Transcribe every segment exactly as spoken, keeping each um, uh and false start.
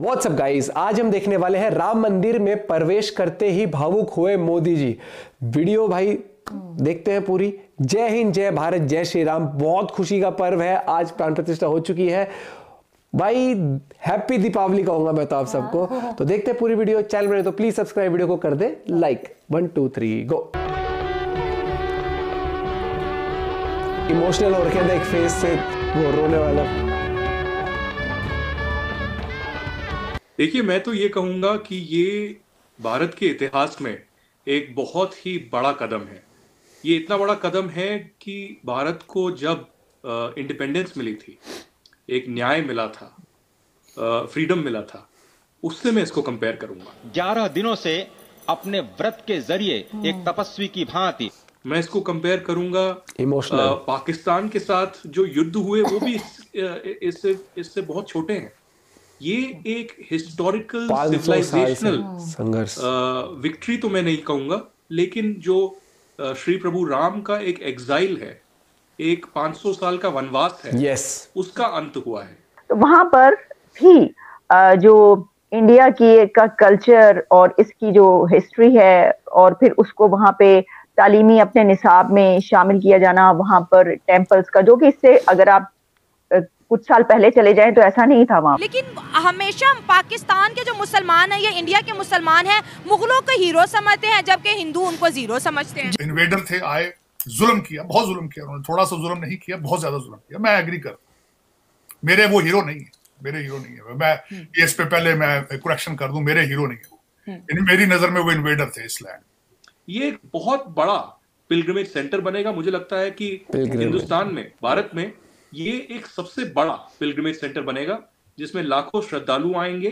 What's up guys, आज हम देखने वाले हैं राम मंदिर में प्रवेश करते ही भावुक हुए मोदी जी। वीडियो भाई देखते हैं पूरी। जय हिंद, जय भारत, जय श्री राम। बहुत खुशी का पर्व है, आज प्राण प्रतिष्ठा हो चुकी है भाई। हैप्पी दीपावली कहूंगा मैं तो आप सबको। तो देखते हैं पूरी वीडियो। चैनल में तो प्लीज सब्सक्राइब, वीडियो को कर दे like. One two three go. Emotional हो रखे थे एक फेस से, वो रोने वाला। देखिए, मैं तो ये कहूँगा कि ये भारत के इतिहास में एक बहुत ही बड़ा कदम है। ये इतना बड़ा कदम है कि भारत को जब इंडिपेंडेंस मिली थी, एक न्याय मिला था, फ्रीडम मिला था, उससे मैं इसको कंपेयर करूँगा। ग्यारह दिनों से अपने व्रत के जरिए एक तपस्वी की भांति मैं इसको कंपेयर करूँगा इमोशनल पाकिस्तान के साथ। जो युद्ध हुए वो भी इससे इससे बहुत छोटे हैं। ये एक हिस्टोरिकल सिविलाइजेशनल संघर्ष विक्ट्री तो मैं नहीं कहूँगा, लेकिन जो श्री प्रभु राम का एक एग्जाइल है, एक पाँच सौ साल का वनवास है, yes. उसका अंत हुआ है। वहाँ पर भी जो इंडिया की का कल्चर और इसकी जो हिस्ट्री है, और फिर उसको वहाँ पे तालीमी अपने निसाब में शामिल किया जाना, वहाँ पर टेम्पल्स का, जो कि इससे अगर आप कुछ साल पहले चले जाएं तो ऐसा नहीं था वहाँ। लेकिन हमेशा पाकिस्तान के जो मुसलमान हैं या इंडिया के मुसलमान हैं, मुगलों को हीरो समझते हैं, जबकि हिंदू उनको जीरो समझते हैं। इन्वेडर थे, आए, जुल्म किया, बहुत जुल्म किया उन्होंने। थोड़ा सा जुल्म नहीं किया, बहुत ज्यादा जुल्म किया। मैं एग्री करता हूँ। मेरे वो हीरो नहीं है, मेरे हीरो नहीं है। मैं इस पे पहले मैं करेक्शन कर दूं, मेरे हीरो नहीं है। मेरी नजर में वो इन्वेडर थे इस लैंड। ये एक बहुत बड़ा पिलग्रिमेज सेंटर बनेगा। मुझे लगता है कि हिंदुस्तान में, भारत में ये एक सबसे बड़ा पिलग्रिमेज सेंटर बनेगा, जिसमें लाखों श्रद्धालु आएंगे।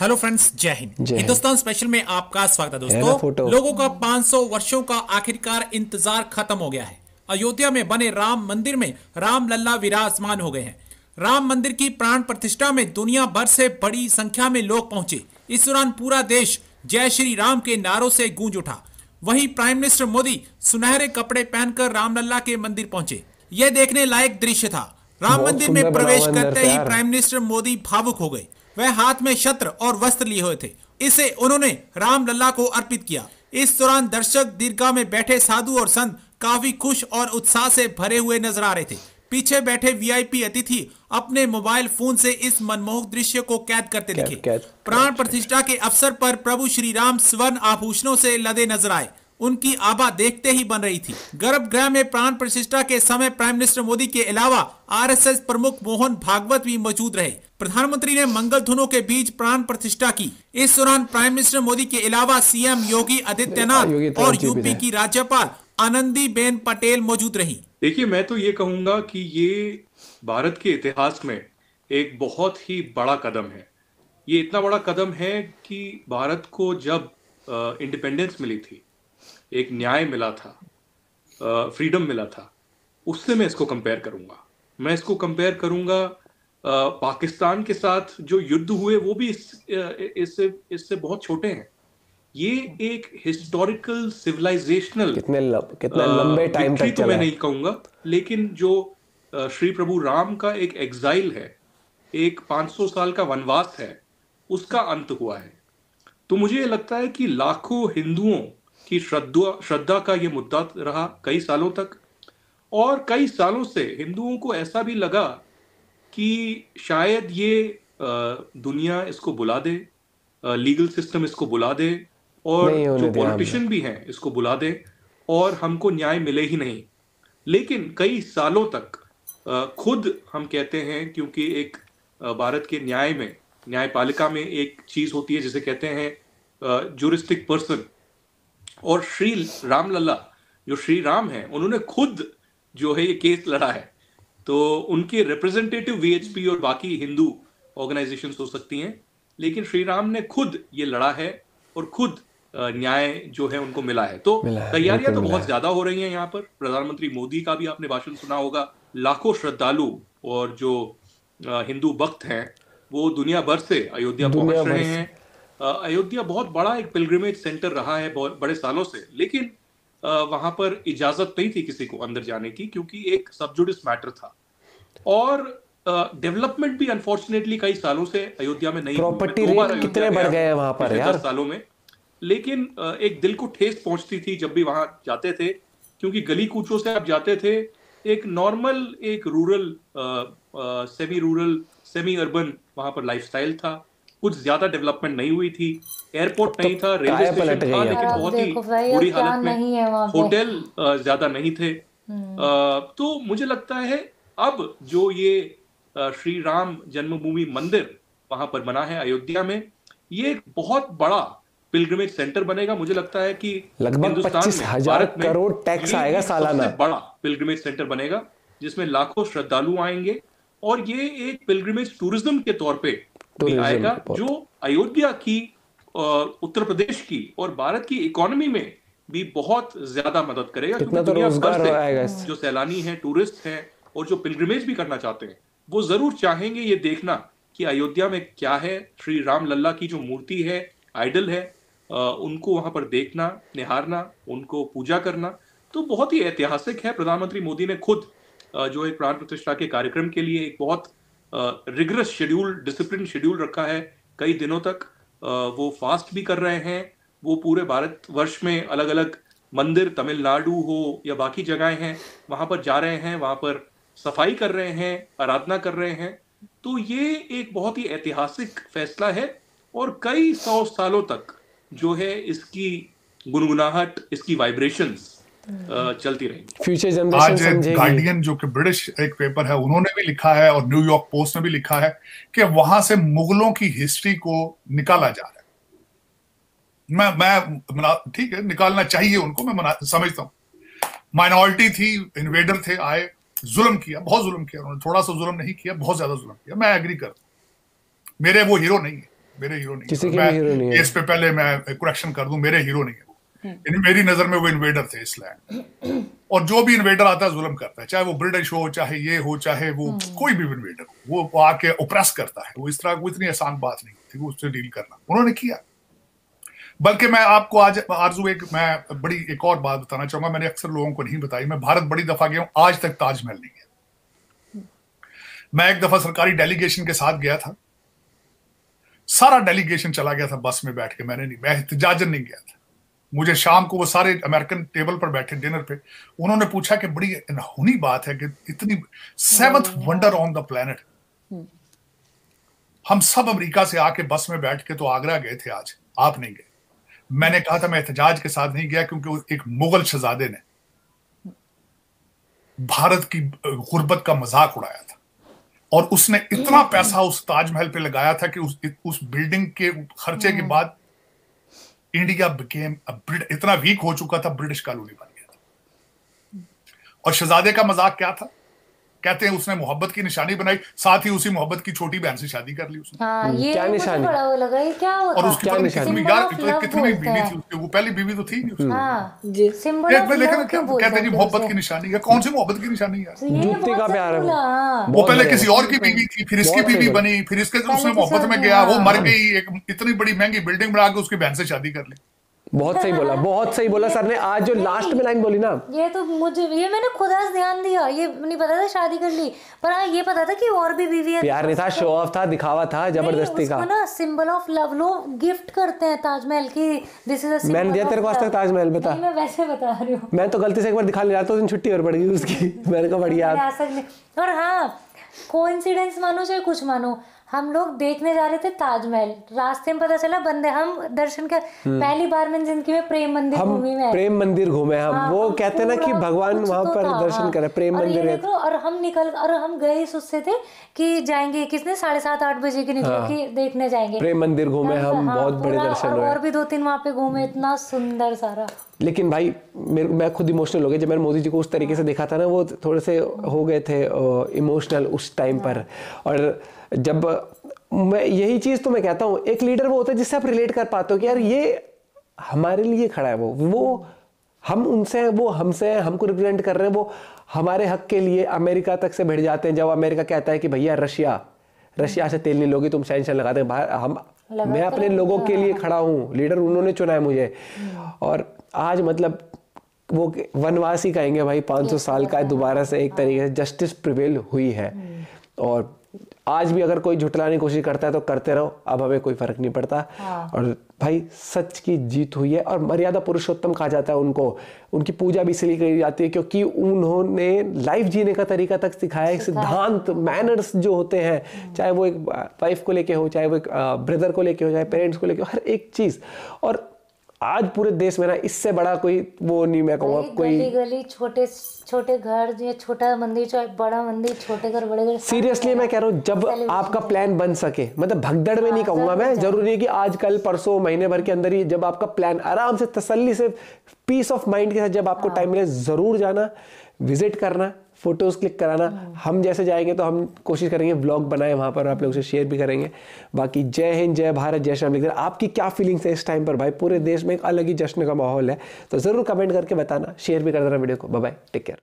हेलो फ्रेंड्स, जय हिंद। हिंदुस्तान स्पेशल में आपका स्वागत है दोस्तों। लोगों का पाँच सौ वर्षों का आखिरकार इंतजार खत्म हो गया है। अयोध्या में बने राम मंदिर में राम लल्ला विराजमान हो गए हैं। राम मंदिर की प्राण प्रतिष्ठा में दुनिया भर से बड़ी संख्या में लोग पहुंचे। इस दौरान पूरा देश जय श्री राम के नारों से गूंज उठा। वहीं प्राइम मिनिस्टर मोदी सुनहरे कपड़े पहनकर रामलल्ला के मंदिर पहुंचे। यह देखने लायक दृश्य था। राम मंदिर में प्रवेश करते ही प्राइम मिनिस्टर मोदी भावुक हो गए। वह हाथ में छत्र और वस्त्र लिए हुए थे, इसे उन्होंने राम लल्ला को अर्पित किया। इस दौरान दर्शक, दीर्घा में बैठे साधु और संत काफी खुश और उत्साह से भरे हुए नजर आ रहे थे। पीछे बैठे वीआईपी अतिथि अपने मोबाइल फोन से इस मनमोहक दृश्य को कैद करते दिखे। प्राण प्रतिष्ठा के अवसर पर प्रभु श्री राम स्वर्ण आभूषणों से लदे नजर आए। उनकी आभा देखते ही बन रही थी। गर्भगृह में प्राण प्रतिष्ठा के समय प्राइम मिनिस्टर मोदी के अलावा आरएसएस प्रमुख मोहन भागवत भी मौजूद रहे। प्रधानमंत्री ने मंगल धुनों के बीच प्राण प्रतिष्ठा की। इस दौरान प्राइम मिनिस्टर मोदी के अलावा सीएम योगी आदित्यनाथ और यूपी की राज्यपाल आनंदी बेन पटेल मौजूद रही। देखिए, मैं तो ये कहूँगा कि ये भारत के इतिहास में एक बहुत ही बड़ा कदम है। ये इतना बड़ा कदम है कि भारत को जब इंडिपेंडेंस मिली थी, एक न्याय मिला था, फ्रीडम मिला था, उससे मैं इसको कंपेयर करूंगा। मैं इसको कंपेयर करूंगा पाकिस्तान के साथ। जो युद्ध हुए वो भी इससे इससे बहुत छोटे हैं। ये एक हिस्टोरिकल सिविलाइजेशनल कितने लब, कितने लंबे टाइम तक चला, मैं नहीं कहूंगा, लेकिन जो श्री प्रभु राम का एक एग्जाइल है, एक पाँच सौ साल का वनवास है, उसका अंत हुआ है। तो मुझे लगता है कि लाखों हिंदुओं कि श्रद्धा श्रद्धा का ये मुद्दा रहा कई सालों तक, और कई सालों से हिंदुओं को ऐसा भी लगा कि शायद ये दुनिया इसको बुला दे, लीगल सिस्टम इसको बुला दे, और जो पॉलिटिशियन भी हैं इसको बुला दे, और हमको न्याय मिले ही नहीं। लेकिन कई सालों तक खुद हम कहते हैं, क्योंकि एक भारत के न्याय में, न्यायपालिका में एक चीज़ होती है जिसे कहते हैं ज्यूरिस्टिक पर्सन, और श्री राम लल्ला जो श्री राम है, उन्होंने खुद जो है ये केस लड़ा है। तो उनके रिप्रेजेंटेटिव वीएचपी और बाकी हिंदू ऑर्गेनाइजेशंस हो सकती हैं, लेकिन श्री राम ने खुद ये लड़ा है और खुद न्याय जो है उनको मिला है। तो तैयारियां तो बहुत ज्यादा हो रही हैं यहाँ पर। प्रधानमंत्री मोदी का भी आपने भाषण सुना होगा। लाखों श्रद्धालु और जो हिंदू भक्त हैं वो दुनिया भर से अयोध्या पहुंच रहे हैं। अयोध्या बहुत बड़ा एक पिलग्रिमेज सेंटर रहा है बड़े सालों से, लेकिन वहां पर इजाजत नहीं थी किसी को अंदर जाने की, क्योंकि एक सब जुडिस मैटर था। और डेवलपमेंट भी अनफॉर्चुनेटली कई सालों से अयोध्या में नहीं, प्रॉपर्टी रेट कितने बढ़ गए वहां पर यार सालों में, लेकिन एक दिल को ठेस पहुंचती थी जब भी वहां जाते थे, क्योंकि गली कूचों से आप जाते थे, एक नॉर्मल एक rural semi rural semi urban वहां पर लाइफस्टाइल था, कुछ ज्यादा डेवलपमेंट नहीं हुई थी, एयरपोर्ट नहीं था, रेलवे स्टेशन था लेकिन बहुत ही बुरी हालत में, होटल ज्यादा नहीं थे। तो मुझे लगता है अब जो ये श्री राम जन्मभूमि मंदिर वहां पर बना है अयोध्या में, ये एक बहुत बड़ा पिलग्रिमेज सेंटर बनेगा। मुझे लगता है कि लगभग पच्चीस हजार करोड़ टैक्स आएगा सालाना, बड़ा पिलग्रिमेज सेंटर बनेगा जिसमें लाखों श्रद्धालु आएंगे, और ये एक पिलग्रिमेज टूरिज्म के तौर पे भी आएगा जो अयोध्या की, उत्तर प्रदेश की और भारत की इकोनॉमी में भी बहुत ज्यादा मदद करेगा, क्योंकि दुनिया भर से जो सैलानी हैं, टूरिस्ट हैं और जो पिलग्रिमेज भी करना चाहते हैं, वो जरूर चाहेंगे ये देखना कि अयोध्या में क्या है। श्री राम लल्ला की जो मूर्ति है, आइडल है, उनको वहां पर देखना, निहारना, उनको पूजा करना तो बहुत ही ऐतिहासिक है। प्रधानमंत्री मोदी ने खुद जो एक प्राण प्रतिष्ठा के कार्यक्रम के लिए एक बहुत रिगरस शेड्यूल, डिसिप्लिन शेड्यूल रखा है, कई दिनों तक वो फास्ट भी कर रहे हैं। वो पूरे भारत वर्ष में अलग अलग मंदिर, तमिलनाडु हो या बाकी जगहें हैं, वहां पर जा रहे हैं, वहां पर सफाई कर रहे हैं, आराधना कर रहे हैं। तो ये एक बहुत ही ऐतिहासिक फैसला है और कई सौ सालों तक जो है इसकी गुनगुनाहट, इसकी वाइब्रेशंस चलती रहेगी। फ्यूचर जनरेशन समझेगी। आज गार्डियन जो कि ब्रिटिश एक पेपर है, उन्होंने भी लिखा है और न्यूयॉर्क पोस्ट ने भी लिखा है कि वहां से मुगलों की हिस्ट्री को निकाला जा रहा है। मैं मैं ठीक है, निकालना चाहिए उनको, मैं समझता हूँ। माइनॉरिटी थी, इन्वेडर थे, आए, जुल्म किया, बहुत जुल्म किया उन्होंने, थोड़ा सा जुल्म नहीं किया, बहुत ज्यादा जुल्म किया, मैं एग्री करता हूँ। मेरे वो हीरो नहीं है, मेरे हीरो नहीं, किसी मैं, हीरो नहीं है। इस पे पहले मैं करेक्शन कर दूं, मेरे हीरो नहीं है वो, मेरी नजर में वो इन्वेडर थे इस लैंड। और जो भी इन्वेडर आता है जुल्म करता है, चाहे वो ब्रिटिश हो, चाहे ये हो, चाहे वो कोई भी इन्वेडर हो, वो आके ओप्रेस करता है। वो इस तरह, वो इतनी आसान बात नहीं थी उससे डील करना, उन्होंने किया। बल्कि मैं आपको आज आरजू एक मैं बड़ी एक और बात बताना चाहूंगा, मैंने अक्सर लोगों को नहीं बताई। मैं भारत बड़ी दफा गया हूं, आज तक ताजमहल नहीं गया। मैं एक दफा सरकारी डेलीगेशन के साथ गया था, सारा डेलीगेशन चला गया था बस में बैठ के, मैंने नहीं, मैं एहतजाजन नहीं गया था। मुझे शाम को वो सारे अमेरिकन टेबल पर बैठे डिनर पे, उन्होंने पूछा कि बड़ी अनहोनी बात है कि इतनी seventh wonder on the planet, हम सब अमेरिका से आके बस में बैठ के तो आगरा गए थे, आज आप नहीं गए। मैंने कहा था मैं एहतजाज के साथ नहीं गया क्योंकि एक मुगल शहजादे ने भारत की गुर्बत का मजाक उड़ाया था और उसने इतना पैसा उस ताजमहल पे लगाया था कि उस उस बिल्डिंग के खर्चे के बाद इंडिया बिकेम इतना वीक हो चुका था, ब्रिटिश कॉलोनी बन गया था। और शहजादे का मजाक क्या था, कहते हैं उसने मोहब्बत की निशानी बनाई, साथ ही उसी मोहब्बत की छोटी बहन से शादी कर ली उसने। हाँ, ये क्या निशानी? बड़ा वो लगा, ये क्या होता? और उसकी कितनी कितनी बीवी थी उसके, वो पहली बीवी तो थी नहीं। हाँ, जी। लेकिन कहते हैं जी मोहब्बत की निशानी है, कौन सी मोहब्बत की निशानी है? जूते का प्यार है। वो पहले किसी और की बीवी थी, फिर इसकी बीवी बनी, फिर इसके उसने मोहब्बत में गया, वो मर गई, एक इतनी बड़ी महंगी बिल्डिंग बना के उसकी बहन से शादी कर ली। बहुत सही बोला, बहुत सही बोला सर ने। आज जो लास्ट में लाइन बोली ना, ये तो मुझे, ये मैंने खुद आज ध्यान दिया, ये नहीं पता था शादी कर ली, पर हाँ ये पता था कि और भी बीवी है। प्यार नहीं था, शो ऑफ था, दिखावा था, जबरदस्ती का ना। सिंबल ऑफ लव लोग गिफ्ट करते हैं ताजमहल की, दिस इज अ सिंबल। मैंने दिया तेरे को आज तक ताजमहल, बता, मैं वैसे बता रही हूँ। मैं तो गलती से एक बार दिखा ले रहा था, उस दिन छुट्टी और पड़ गई उसकी, मैंने कहा बढ़िया। और हाँ, कोइंसिडेंस मानो चाहे कुछ मानो, हम लोग देखने जा रहे थे ताजमहल, रास्ते में पता चला बंदे, हम दर्शन कर, पहली बार मैंने जिंदगी में प्रेम मंदिर घूमी में प्रेम मंदिर घूमे हम। हाँ, वो कहते ना कि भगवान वहां तो पर दर्शन हाँ, करे प्रेम मंदिर है। और हम निकल, और हम गए उससे थे कि जाएंगे किसने साढ़े सात आठ बजे के निकले हाँ, कि देखने जाएंगे प्रेम मंदिर घूमे हम, बहुत बड़े दर्शन हुए और भी दो तीन वहाँ पे घूमे, इतना सुंदर सारा। लेकिन भाई मेरे, मैं खुद इमोशनल हो गया जब मैंने मोदी जी को उस तरीके से देखा था ना, वो थोड़े से हो गए थे इमोशनल उस टाइम पर। और जब मैं यही चीज़ तो मैं कहता हूँ, एक लीडर वो होता है जिससे आप रिलेट कर पाते हो कि यार ये हमारे लिए खड़ा है, वो वो हम उनसे हैं, वो हमसे हैं, हमको रिप्रेजेंट कर रहे हैं, वो हमारे हक के लिए अमेरिका तक से भिड़ जाते हैं। जब अमेरिका कहता है कि भैया रशिया रशिया से तेल नहीं लोगे, तुम सैंक्शन लगा दें, हम मैं अपने लोगों के लिए खड़ा हूँ, लीडर उन्होंने चुना है मुझे। और आज मतलब वो वनवासी कहेंगे भाई पाँच सौ साल का दोबारा से एक तरीके से जस्टिस प्रिवेल हुई है। और आज भी अगर कोई झुटलाने की कोशिश करता है तो करते रहो, अब हमें कोई फर्क नहीं पड़ता। हाँ। और भाई सच की जीत हुई है, और मर्यादा पुरुषोत्तम कहा जाता है उनको। उनकी पूजा भी इसलिए करी जाती है क्योंकि उन्होंने लाइफ जीने का तरीका तक सिखाया, सिद्धांत, मैनर्स जो होते हैं, चाहे वो एक वाइफ को लेके हो, चाहे वो एक ब्रदर को लेके हो, चाहे पेरेंट्स को लेके हो, हर एक चीज। और आज पूरे देश में ना इससे बड़ा कोई वो नहीं, मैं कहूँगा कोई गली गली छोटे छोटे घर, जो छोटा मंदिर, चाहे बड़ा मंदिर, छोटे घर बड़े घर। सीरियसली मैं कह रहा हूँ, जब आपका प्लान बन सके, मतलब भगदड़ में नहीं कहूँगा मैं, जरूरी है कि आज कल परसों महीने भर के अंदर ही जब आपका प्लान आराम से तसल्ली से पीस ऑफ माइंड के साथ जब आपको टाइम मिले, जरूर जाना, विजिट करना, फोटोज क्लिक कराना। हम जैसे जाएंगे तो हम कोशिश करेंगे ब्लॉग बनाए वहाँ पर, आप लोगों से शेयर भी करेंगे। बाकी जय हिंद, जय भारत, जय श्याम। लेकिन आपकी क्या फीलिंग्स है इस टाइम पर भाई? पूरे देश में एक अलग ही जश्न का माहौल है, तो ज़रूर कमेंट करके बताना, शेयर भी कर देना वीडियो को। Bye bye, take care.